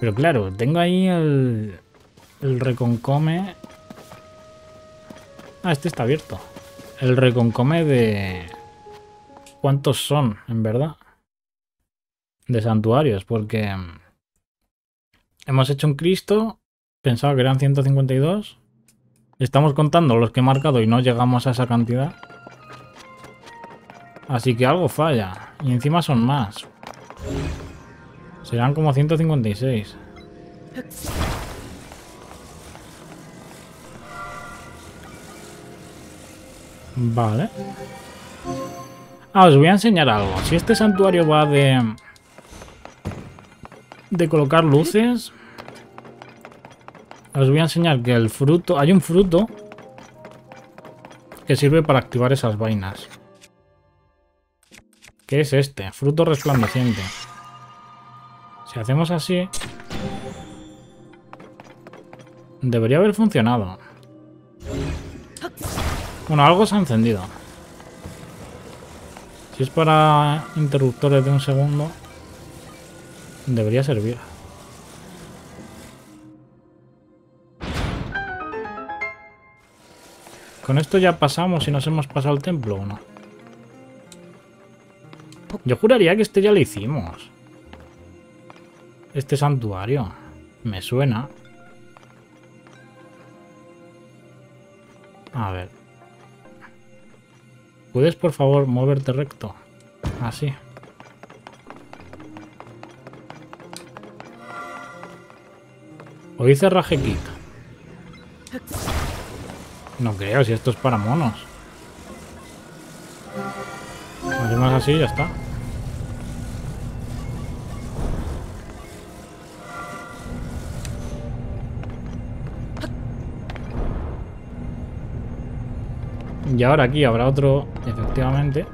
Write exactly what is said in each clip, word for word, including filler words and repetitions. Pero claro, tengo ahí el, el reconcome. Ah, este está abierto. El reconcome de... ¿Cuántos son, en verdad? De santuarios, porque... Hemos hecho un Cristo. Pensaba que eran ciento cincuenta y dos. Estamos contando los que he marcado y no llegamos a esa cantidad. Así que algo falla. Y encima son más. Serán como ciento cincuenta y seis. Vale. Ah, os voy a enseñar algo. Si este santuario va de... De colocar luces... Os voy a enseñar que el fruto... Hay un fruto que sirve para activar esas vainas. ¿Qué es este? Fruto resplandeciente. Si hacemos así... Debería haber funcionado. Bueno, algo se ha encendido. Si es para interruptores de un segundo... Debería servir. Con esto ya pasamos y nos hemos pasado el templo o no. Yo juraría que este ya lo hicimos. Este santuario. Me suena. A ver. ¿Puedes por favor moverte recto? Así. O hice raje kick. No creo, si esto es para monos. Hacemos así y ya está. Y ahora aquí habrá otro, efectivamente.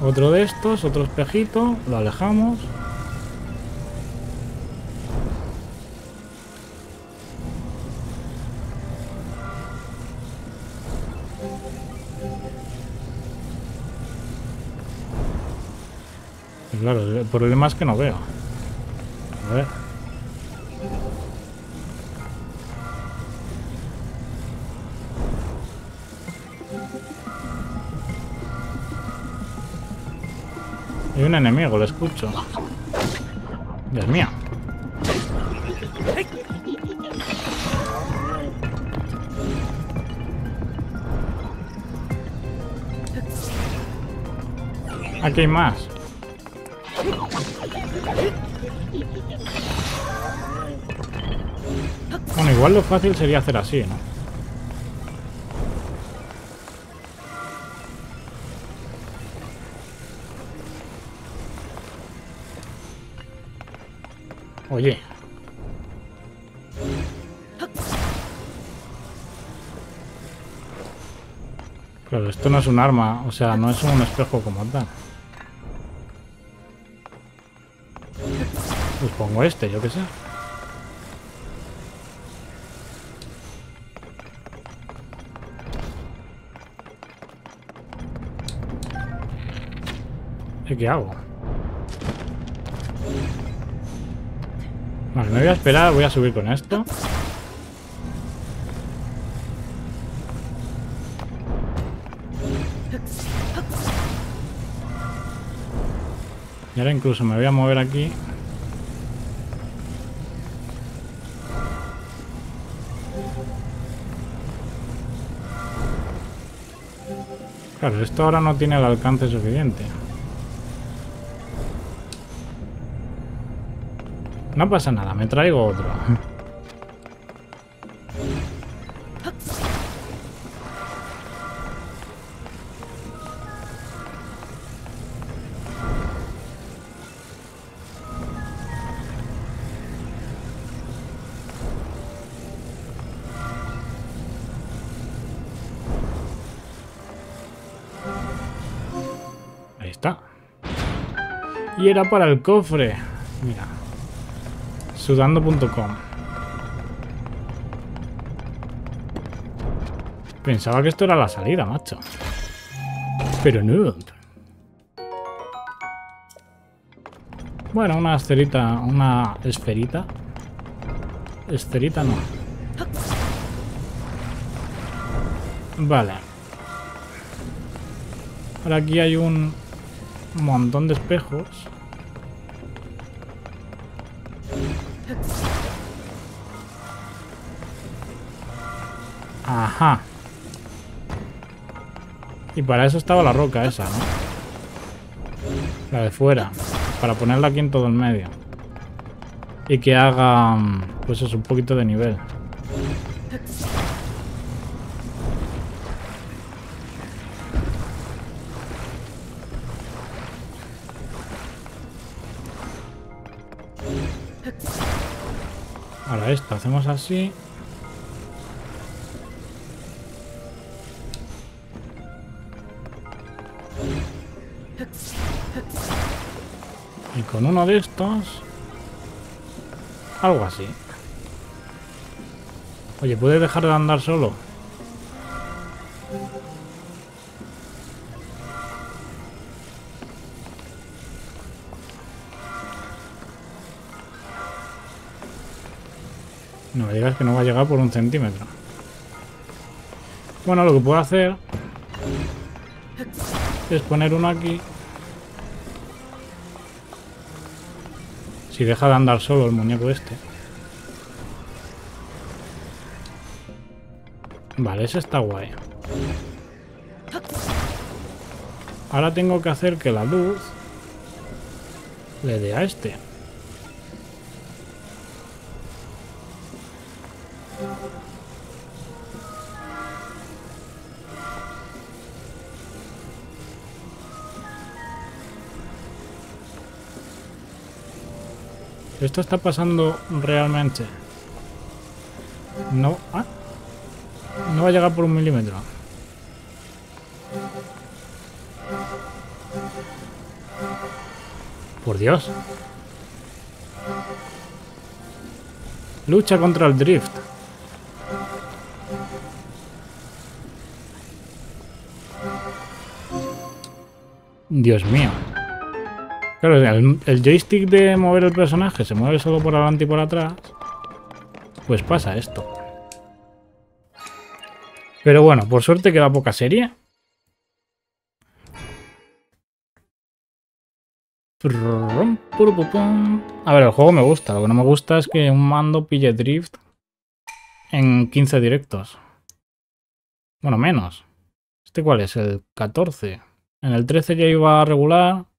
Otro de estos, otro espejito, lo alejamos. Claro, el problema es que no veo. A ver. Hay un enemigo, lo escucho. Dios mío. Aquí hay más. Bueno, igual lo fácil sería hacer así, ¿no? Oye. Claro, esto no es un arma, o sea, no es un espejo como tal. Pues pongo este, yo qué sé. ¿Qué hago? Vale, me voy a esperar, voy a subir con esto. Y ahora incluso me voy a mover aquí. Claro, esto ahora no tiene el alcance suficiente. No pasa nada, me traigo otro. Ahí está. Y era para el cofre. Mira. sudando punto com. Pensaba que esto era la salida, macho. Pero no. Bueno, una esferita, una esferita. Esferita no. Vale. Ahora aquí hay un montón de espejos. Ajá. Y para eso estaba la roca esa, ¿no? La de fuera. Para ponerla aquí en todo el medio. Y que haga, pues eso, un poquito de nivel. Ahora esto, hacemos así. Y con uno de estos, algo así. Oye, ¿puedes dejar de andar solo? No me digas que no va a llegar por un centímetro. Bueno, lo que puedo hacer es poner uno aquí. Si deja de andar solo el muñeco este. Vale, ese está guay. Ahora tengo que hacer que la luz le dé a este. Esto está pasando realmente. No, ¿ah? No va a llegar por un milímetro. Por Dios. Lucha contra el drift. Dios mío. Claro, el, el joystick de mover el personaje se mueve solo por adelante y por atrás, pues pasa esto. Pero bueno, por suerte queda poca serie. A ver, el juego me gusta. Lo que no me gusta es que un mando pille drift en quince directos. Bueno, menos. ¿Este cuál es? El catorce. En el trece ya iba a regular.